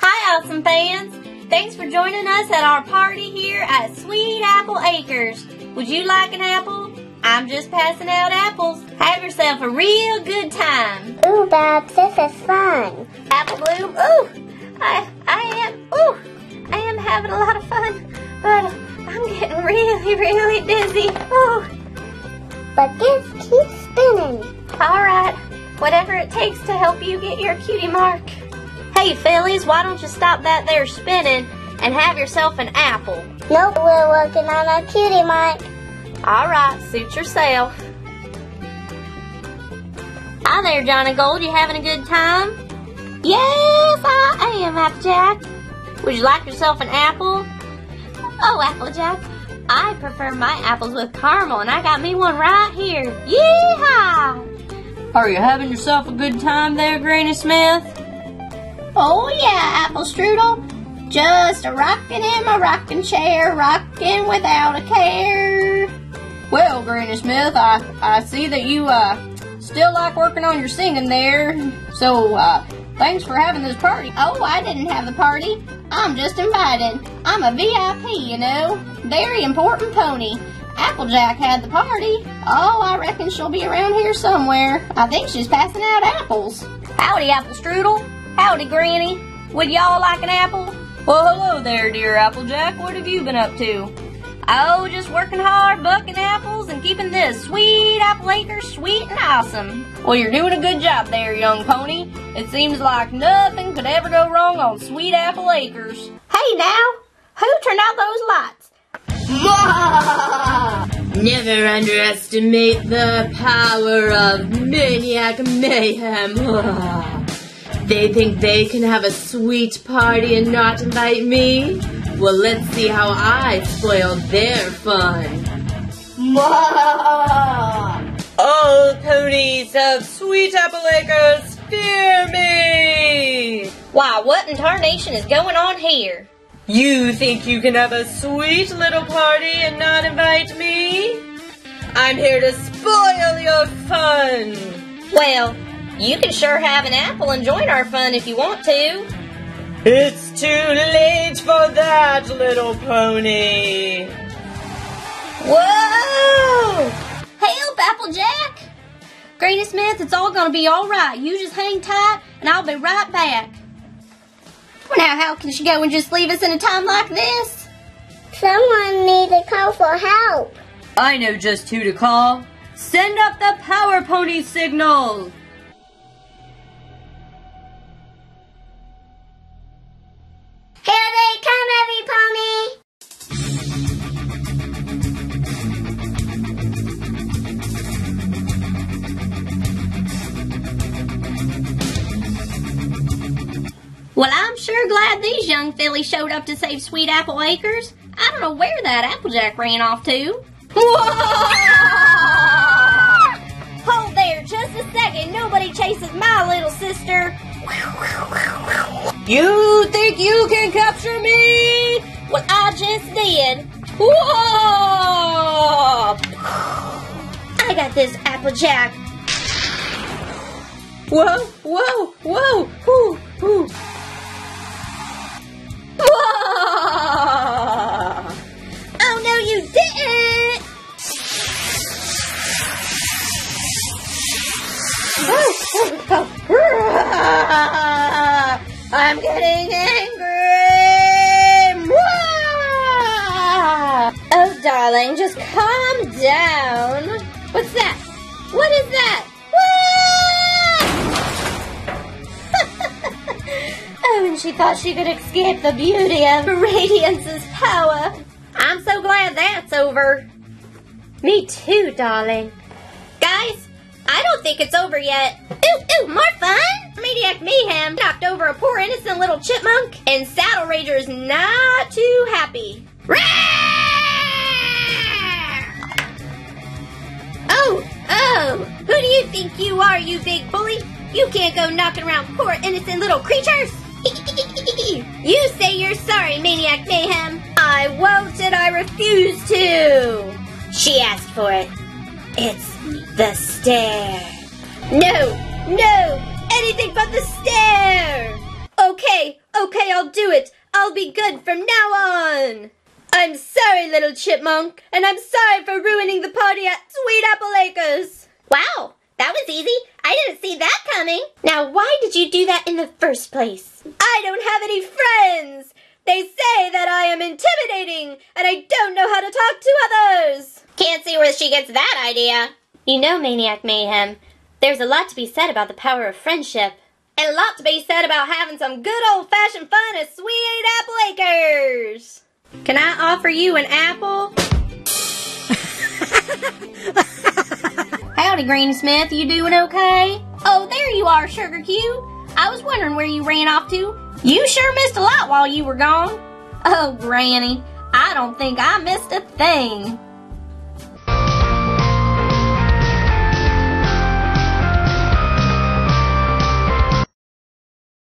Hi, awesome fans! Thanks for joining us at our party here at Sweet Apple Acres. Would you like an apple? I'm just passing out apples. Have yourself a real good time. Ooh, Bob, this is fun. Apple Bloom, ooh, I am having a lot of fun, but I'm getting really dizzy. Ooh. But this keeps spinning. All right, whatever it takes to help you get your cutie mark. Hey, Phillies, why don't you stop that there spinning and have yourself an apple? Nope, we're working on our cutie mark. All right, suit yourself. Hi there, Johnny Gold. You having a good time? Yes, I am, Applejack. Would you like yourself an apple? Oh, Applejack, I prefer my apples with caramel, and I got me one right here. Yeehaw! Are you having yourself a good time there, Granny Smith? Oh yeah, Apple Strudel. Just a-rockin' in my rockin' chair, rockin' without a care. Well, Granny Smith, I see that you still like working on your singing there, so thanks for having this party. Oh, I didn't have the party. I'm just invited. I'm a VIP, you know. Very important pony. Applejack had the party. Oh, I reckon she'll be around here somewhere. I think she's passing out apples. Howdy, Apple Strudel. Howdy, Granny. Would y'all like an apple? Well, hello there, dear Applejack. What have you been up to? Oh, just working hard, bucking apples, and keeping this Sweet Apple Acres sweet and awesome. Well, you're doing a good job there, young pony. It seems like nothing could ever go wrong on Sweet Apple Acres. Hey now, who turned out those lights? Never underestimate the power of Maniac Mayhem. They think they can have a sweet party and not invite me? Well, let's see how I spoil their fun. All ponies of Sweet Apple Acres, fear me! Why, what in tarnation is going on here? You think you can have a sweet little party and not invite me? I'm here to spoil your fun! Well, you can sure have an apple and join our fun if you want to. It's too late for that, little pony. Whoa! Help, Applejack! Granny Smith, it's all gonna be alright. You just hang tight, and I'll be right back. Well, now, how can she go and just leave us in a time like this? Someone needs to call for help. I know just who to call. Send up the power pony signal! Well, I'm sure glad these young fillies showed up to save Sweet Apple Acres. I don't know where that Applejack ran off to. Whoa! Hold there just a second. Nobody chases my little sister. You think you can capture me? Well, I just did. Whoa! I got this, Applejack. Whoa, whoa, whoa, whoo, whoo. Whoa! Oh no, you didn't! I'm getting angry! Oh darling, just calm down. What's that? What is that? And she thought she could escape the beauty of Radiance's power. I'm so glad that's over. Me too, darling. Guys, I don't think it's over yet. Ooh, ooh, more fun? Mediac Mayhem knocked over a poor innocent little chipmunk, and Saddle Rager is not too happy. Oh, who do you think you are, you big bully? You can't go knocking around poor innocent little creatures. You say you're sorry, Maniac Mayhem. I won't, and I refuse to. She asked for it. It's the stair. No, no, anything but the stair. Okay, okay, I'll do it. I'll be good from now on. I'm sorry, little chipmunk, and I'm sorry for ruining the party at Sweet Apple Acres. Wow, that was easy. I didn't see that coming. Now, why did you do that in the first place? I don't have any friends. They say that I am intimidating, and I don't know how to talk to others. Can't see where she gets that idea. You know, Maniac Mayhem, there's a lot to be said about the power of friendship. And a lot to be said about having some good old-fashioned fun at Sweet Apple Acres. Can I offer you an apple? Howdy, Granny Smith. You doing okay? Oh, there you are, Sugar Cube. I was wondering where you ran off to. You sure missed a lot while you were gone. Oh, Granny, I don't think I missed a thing.